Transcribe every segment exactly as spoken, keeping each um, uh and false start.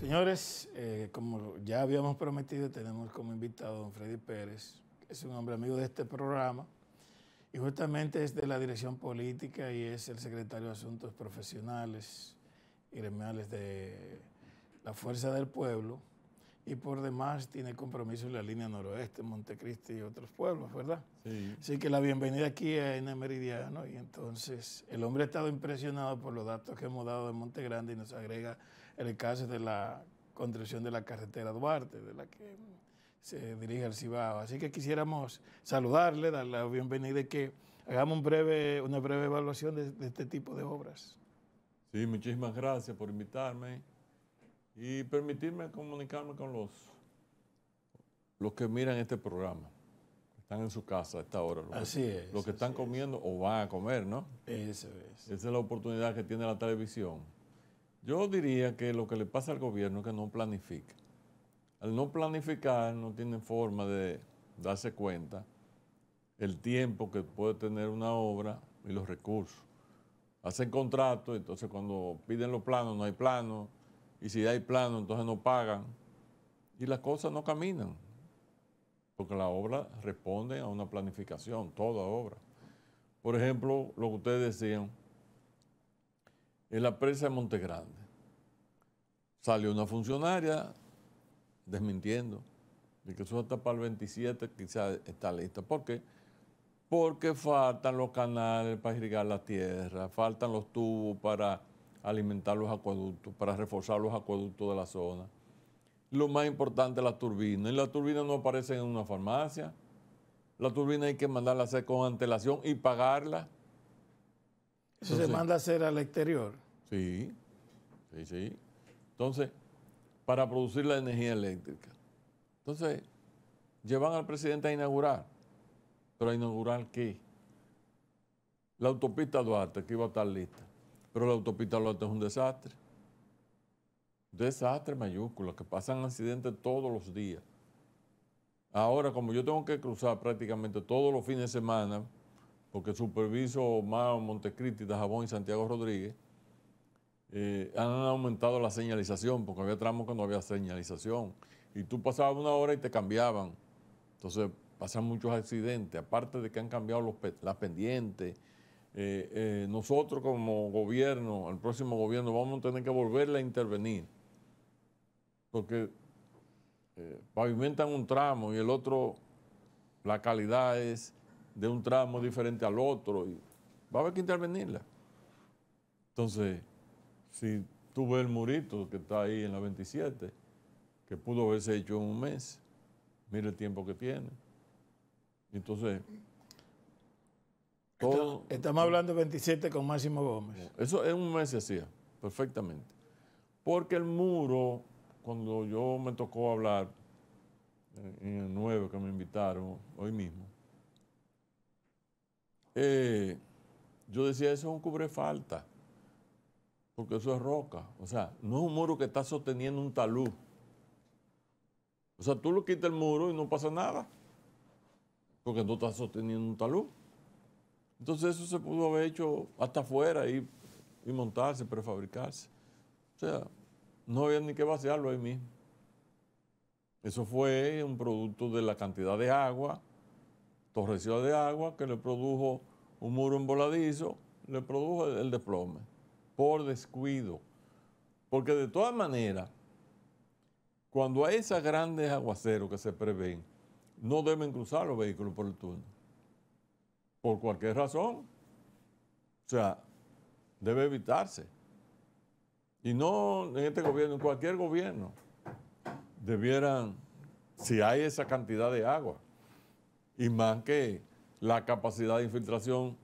Señores, eh, como ya habíamos prometido, tenemos como invitado a don Freddy Pérez, que es un hombre amigo de este programa, y justamente es de la dirección política y es el secretario de Asuntos Profesionales y Gremiales de la Fuerza del Pueblo, y por demás tiene compromiso en la línea noroeste, Montecristi y otros pueblos, ¿verdad? Sí. Así que la bienvenida aquí a N Meridiano, y entonces el hombre ha estado impresionado por los datos que hemos dado de Monte Grande, y nos agrega el caso de la construcción de la carretera Duarte, de la que se dirige al Cibao. Así que quisiéramos saludarle, darle la bienvenida y que hagamos un breve, una breve evaluación de, de este tipo de obras. Sí, muchísimas gracias por invitarme y permitirme comunicarme con los, los que miran este programa. Están en su casa a esta hora. Los así que, es. Los que están comiendo es. O van a comer, ¿no? Eso es. Esa es la oportunidad que tiene la televisión. Yo diría que lo que le pasa al gobierno es que no planifica. Al no planificar, no tienen forma de darse cuenta el tiempo que puede tener una obra y los recursos. Hacen contratos, entonces cuando piden los planos, no hay planos. Y si hay plano, entonces no pagan. Y las cosas no caminan. Porque la obra responde a una planificación, toda obra. Por ejemplo, lo que ustedes decían, en la presa de Montegrande. Salió una funcionaria desmintiendo de que eso hasta para el veintisiete quizás está lista. ¿Por qué? Porque faltan los canales para irrigar la tierra, faltan los tubos para alimentar los acueductos, para reforzar los acueductos de la zona. Lo más importante, las turbinas. Y las turbinas no aparecen en una farmacia. La turbina hay que mandarla a hacer con antelación y pagarla. Eso se manda a hacer al exterior. Sí, sí, sí. Entonces, para producir la energía eléctrica. Entonces, llevan al presidente a inaugurar. ¿Pero a inaugurar qué? La autopista Duarte, que iba a estar lista. Pero la autopista Duarte es un desastre. Desastre mayúscula, que pasan accidentes todos los días. Ahora, como yo tengo que cruzar prácticamente todos los fines de semana, porque superviso Mao, Montecristi, Dajabón y Santiago Rodríguez, eh, han aumentado la señalización, porque había tramos que no había señalización. Y tú pasabas una hora y te cambiaban. Entonces, pasan muchos accidentes, aparte de que han cambiado los pe las pendientes. Eh, eh, nosotros como gobierno, el próximo gobierno, vamos a tener que volverle a intervenir, porque eh, pavimentan un tramo y el otro, la calidad es de un tramo diferente al otro, y va a haber que intervenirla. Entonces, si tú ves el murito que está ahí en la veintisiete, que pudo haberse hecho en un mes, mira el tiempo que tiene. Entonces, todo, estamos hablando de veintisiete con Máximo Gómez. Eso en un mes se hacía, perfectamente. Porque el muro, cuando yo me tocó hablar en el nueve que me invitaron hoy mismo, eh, yo decía, eso es un cubrefalta, porque eso es roca. O sea, no es un muro que está sosteniendo un talud. O sea, tú lo quitas el muro y no pasa nada, porque no estás sosteniendo un talud. Entonces eso se pudo haber hecho hasta afuera y, y montarse, prefabricarse. O sea, no había ni que vaciarlo ahí mismo. Eso fue un producto de la cantidad de agua, torrencial de agua, que le produjo un muro emboladizo, le produjo el, el desplome, por descuido. Porque de todas maneras, cuando hay esos grandes aguaceros que se prevén, no deben cruzar los vehículos por el túnel. Por cualquier razón. O sea, debe evitarse. Y no en este gobierno, en cualquier gobierno, debieran, si hay esa cantidad de agua, y más que la capacidad de infiltración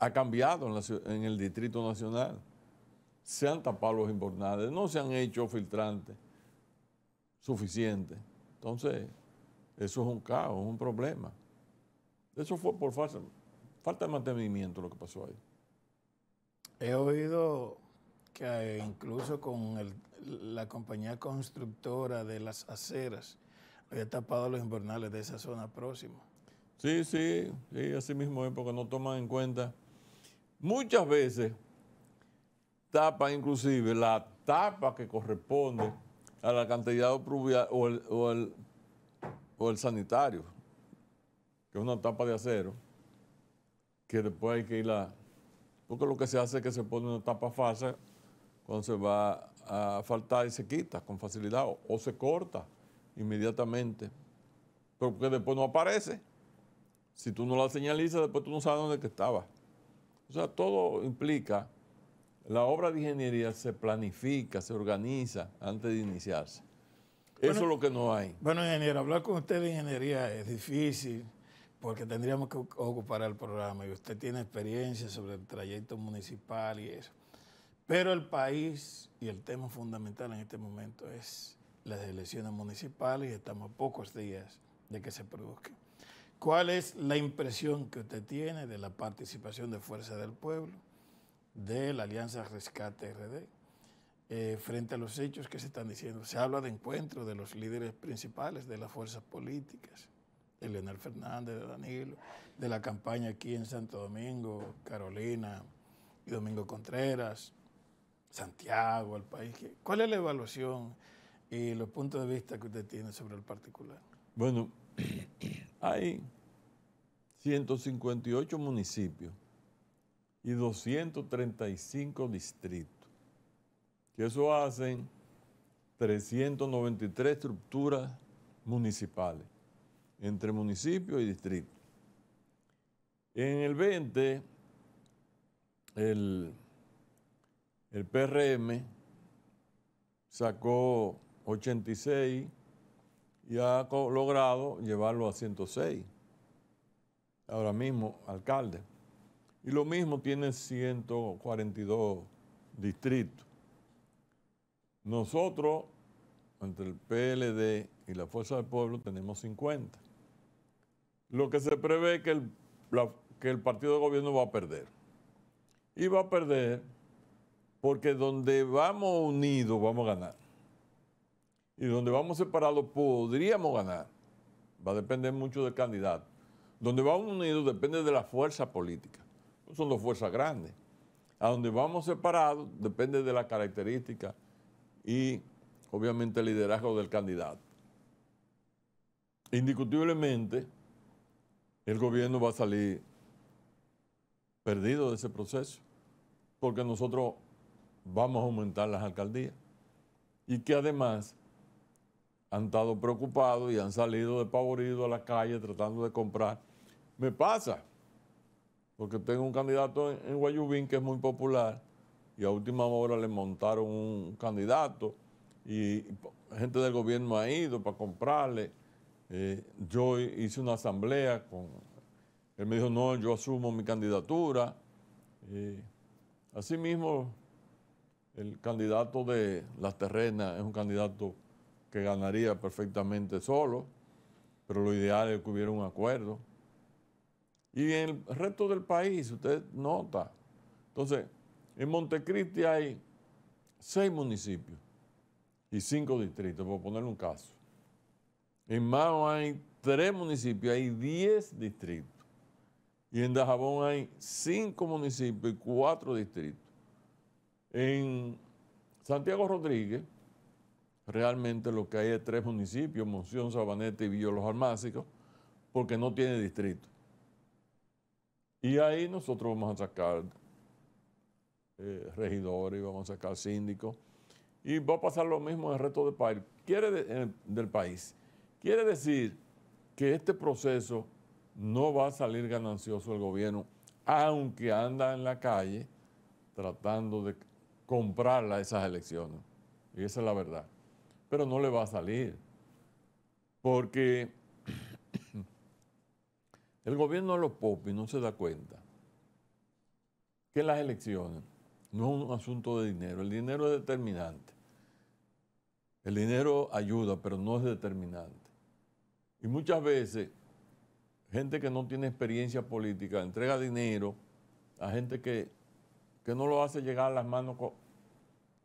ha cambiado en, la, en el Distrito Nacional. Se han tapado los invernales, no se han hecho filtrantes suficientes. Entonces, eso es un caos, es un problema. Eso fue por falta, falta de mantenimiento lo que pasó ahí. He oído que incluso con el, la compañía constructora de las aceras había tapado los invernales de esa zona próxima. Sí, sí, sí, así mismo es, porque no toman en cuenta. Muchas veces tapan inclusive la tapa que corresponde al alcantarillado pluvial o el, o, el, o el sanitario, que es una tapa de acero, que después hay que ir a... Porque lo que se hace es que se pone una tapa falsa cuando se va a asfaltar y se quita con facilidad o, o se corta inmediatamente, pero que después no aparece. Si tú no la señalizas, después tú no sabes dónde que estaba. O sea, todo implica... La obra de ingeniería se planifica, se organiza antes de iniciarse. Bueno, eso es lo que no hay. Bueno, ingeniero, hablar con usted de ingeniería es difícil porque tendríamos que ocupar el programa y usted tiene experiencia sobre el trayecto municipal y eso. Pero el país y el tema fundamental en este momento es las elecciones municipales y estamos a pocos días de que se produzcan. ¿Cuál es la impresión que usted tiene de la participación de Fuerza del Pueblo, de la Alianza Rescate R D, eh, frente a los hechos que se están diciendo? Se habla de encuentro de los líderes principales de las fuerzas políticas, de Leonel Fernández, de Danilo, de la campaña aquí en Santo Domingo, Carolina y Domingo Contreras, Santiago, el país. ¿Cuál es la evaluación y los puntos de vista que usted tiene sobre el particular? Bueno, hay ciento cincuenta y ocho municipios y doscientos treinta y cinco distritos, que eso hacen trescientas noventa y tres estructuras municipales, entre municipios y distritos. En el veinte, el, el P R M sacó ochenta y seis y ha logrado llevarlo a ciento seis, ahora mismo alcalde. Y lo mismo tiene ciento cuarenta y dos distritos. Nosotros, entre el P L D y la Fuerza del Pueblo, tenemos cincuenta. Lo que se prevé es que el, la, que el partido de gobierno va a perder. Y va a perder porque donde vamos unidos vamos a ganar. Y donde vamos separados podríamos ganar. Va a depender mucho del candidato. Donde vamos unidos depende de la fuerza política. Son dos fuerzas grandes. A donde vamos separados depende de las características y obviamente el liderazgo del candidato. Indiscutiblemente, el gobierno va a salir perdido de ese proceso porque nosotros vamos a aumentar las alcaldías y que además han estado preocupados y han salido despavoridos a la calle tratando de comprar. Me pasa. Porque tengo un candidato en, en Guayubín que es muy popular y a última hora le montaron un candidato y, y gente del gobierno ha ido para comprarle. Eh, yo hice una asamblea con... Él me dijo, no, yo asumo mi candidatura. Eh, asimismo, el candidato de Las Terrenas es un candidato que ganaría perfectamente solo, pero lo ideal es que hubiera un acuerdo. Y en el resto del país, usted nota. Entonces, en Montecristi hay seis municipios y cinco distritos, por ponerle un caso. En Mao hay tres municipios, hay diez distritos. Y en Dajabón hay cinco municipios y cuatro distritos. En Santiago Rodríguez, realmente lo que hay es tres municipios, Monción, Sabanete y Biolos Armásicos, porque no tiene distrito. Y ahí nosotros vamos a sacar eh, regidores, vamos a sacar síndicos. Y va a pasar lo mismo en el resto del país. Quiere de, el, del país. Quiere decir que este proceso no va a salir ganancioso el gobierno, aunque anda en la calle tratando de comprar a esas elecciones. Y esa es la verdad. Pero no le va a salir. Porque... el gobierno de los popis no se da cuenta que las elecciones no es un asunto de dinero. El dinero es determinante. El dinero ayuda, pero no es determinante. Y muchas veces, gente que no tiene experiencia política entrega dinero a gente que, que no lo hace llegar a las manos co-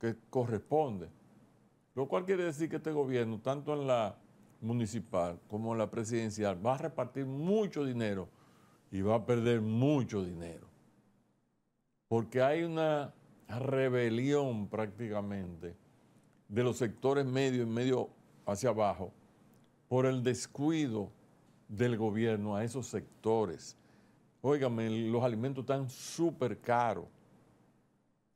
que corresponde. Lo cual quiere decir que este gobierno, tanto en la municipal como la presidencial, va a repartir mucho dinero y va a perder mucho dinero porque hay una rebelión prácticamente de los sectores medio y medio hacia abajo por el descuido del gobierno a esos sectores. Óigame, los alimentos están súper caros.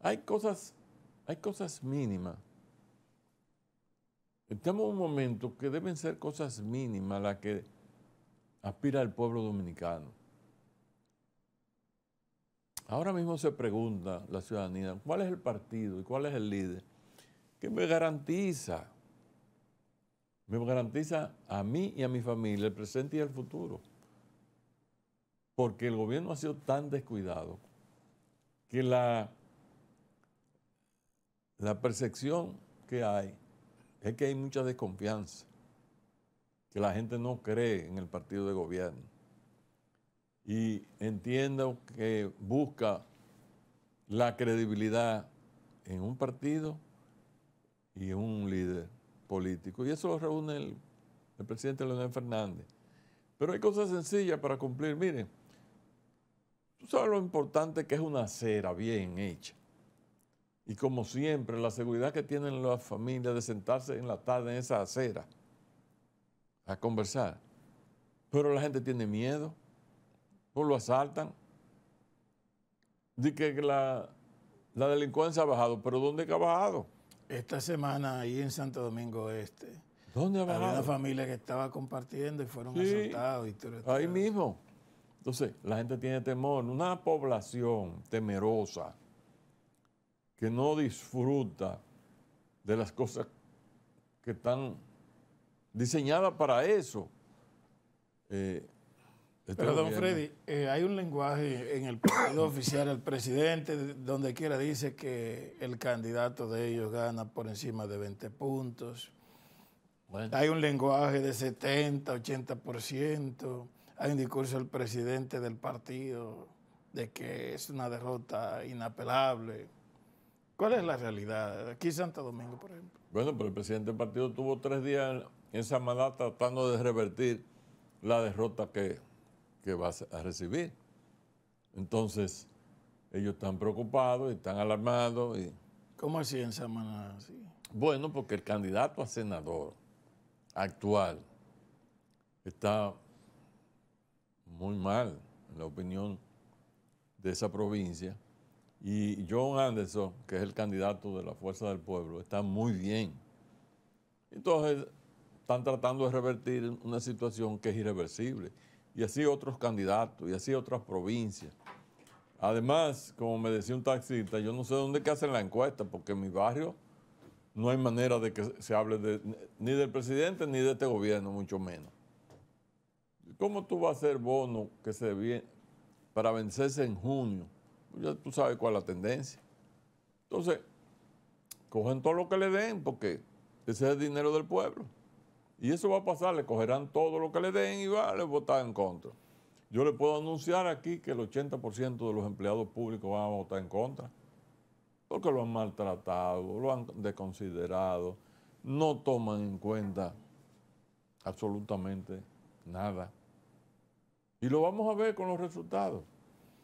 Hay cosas, hay cosas mínimas. Estamos en un momento que deben ser cosas mínimas las que aspira el pueblo dominicano. Ahora mismo se pregunta la ciudadanía, ¿cuál es el partido y cuál es el líder que me garantiza? Me garantiza a mí y a mi familia el presente y el futuro. Porque el gobierno ha sido tan descuidado que la, la percepción que hay es que hay mucha desconfianza, que la gente no cree en el partido de gobierno y entiendo que busca la credibilidad en un partido y en un líder político. Y eso lo reúne el, el presidente Leonel Fernández. Pero hay cosas sencillas para cumplir. Miren, tú sabes lo importante que es una acera bien hecha. Y como siempre, la seguridad que tienen las familias de sentarse en la tarde en esa acera a conversar. Pero la gente tiene miedo, o lo asaltan. Dice que la, la delincuencia ha bajado, pero ¿dónde que ha bajado? Esta semana ahí en Santo Domingo Este. ¿Dónde ha bajado? Había una familia que estaba compartiendo y fueron sí, asaltados. Y todo, todo. Ahí mismo. Entonces, la gente tiene temor. Una población temerosa que no disfruta de las cosas que están diseñadas para eso. Eh, este Pero, gobierno. Don Freddy, eh, hay un lenguaje en el partido oficial, el presidente, donde quiera dice que el candidato de ellos gana por encima de veinte puntos. Bueno. Hay un lenguaje de setenta, ochenta por ciento. Hay un discurso del presidente del partido de que es una derrota inapelable. ¿Cuál es la realidad? Aquí Santo Domingo, por ejemplo. Bueno, pero el presidente del partido tuvo tres días en Samaná tratando de revertir la derrota que, que va a recibir. Entonces, ellos están preocupados y están alarmados. Y... ¿Cómo así en Samaná? ¿Sí? Bueno, porque el candidato a senador actual está muy mal, en la opinión de esa provincia. Y John Anderson, que es el candidato de la Fuerza del Pueblo, está muy bien. Entonces, están tratando de revertir una situación que es irreversible. Y así otros candidatos, y así otras provincias. Además, como me decía un taxista, yo no sé dónde que hacen la encuesta, porque en mi barrio no hay manera de que se hable de, ni del presidente ni de este gobierno, mucho menos. ¿Cómo tú vas a hacer bono que se viene para vencerse en junio? Ya tú sabes cuál es la tendencia. Entonces, cogen todo lo que le den porque ese es el dinero del pueblo. Y eso va a pasar, le cogerán todo lo que le den y va a votar en contra. Yo le puedo anunciar aquí que el ochenta por ciento de los empleados públicos van a votar en contra porque lo han maltratado, lo han desconsiderado, no toman en cuenta absolutamente nada. Y lo vamos a ver con los resultados.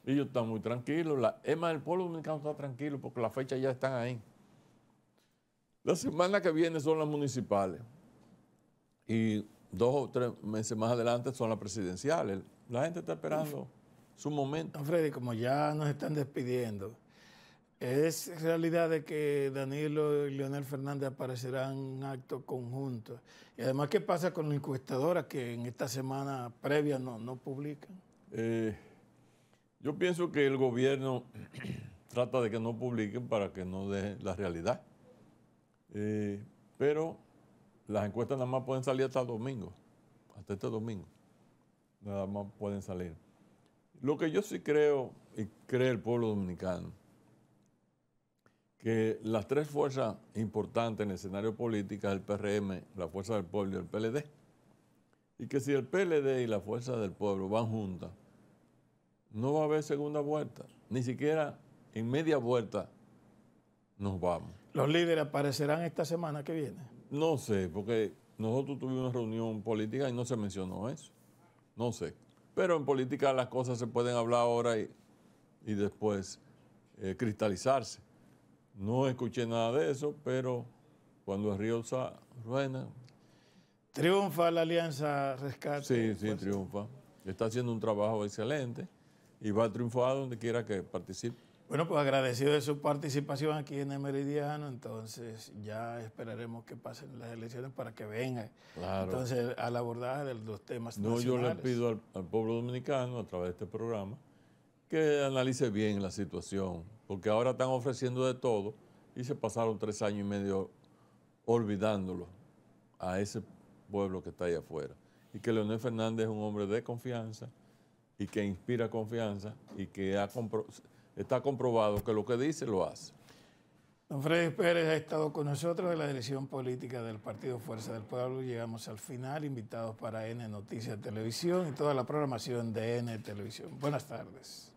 Ellos están muy tranquilos, la E M A del pueblo dominicano está tranquilo porque las fechas ya están ahí. La semana que viene son las municipales y dos o tres meses más adelante son las presidenciales. La gente está esperando su momento. Don Freddy, como ya nos están despidiendo, ¿es realidad de que Danilo y Leonel Fernández aparecerán en un acto conjunto? Y además, ¿qué pasa con las encuestadoras que en esta semana previa no, no publican? Eh... Yo pienso que el gobierno trata de que no publiquen para que no dejen la realidad. Eh, pero las encuestas nada más pueden salir hasta el domingo, hasta este domingo. Nada más pueden salir. Lo que yo sí creo, y cree el pueblo dominicano, que las tres fuerzas importantes en el escenario político es el P R M, la Fuerza del Pueblo y el P L D. Y que si el P L D y la Fuerza del Pueblo van juntas, no va a haber segunda vuelta. Ni siquiera en media vuelta nos vamos. ¿Los líderes aparecerán esta semana que viene? No sé, porque nosotros tuvimos una reunión política y no se mencionó eso. No sé. Pero en política las cosas se pueden hablar ahora y, y después eh, cristalizarse. No escuché nada de eso, pero cuando el río sa ruena... ¿Triunfa la Alianza Rescate? Sí, sí, pues, triunfa. Está haciendo un trabajo excelente y va a triunfar donde quiera que participe. Bueno, pues agradecido de su participación aquí en el Meridiano, entonces ya esperaremos que pasen las elecciones para que venga. Claro. Entonces, al abordaje de los temas no, nacionales. Yo le pido al, al pueblo dominicano, a través de este programa, que analice bien la situación, porque ahora están ofreciendo de todo y se pasaron tres años y medio olvidándolo a ese pueblo que está ahí afuera. Y que Leonel Fernández es un hombre de confianza y que inspira confianza y que ha comprobado... Está comprobado que lo que dice lo hace. Don Freddy Pérez ha estado con nosotros de la dirección política del Partido Fuerza del Pueblo. Llegamos al final, invitados para N Noticias Televisión y toda la programación de N Televisión. Buenas tardes.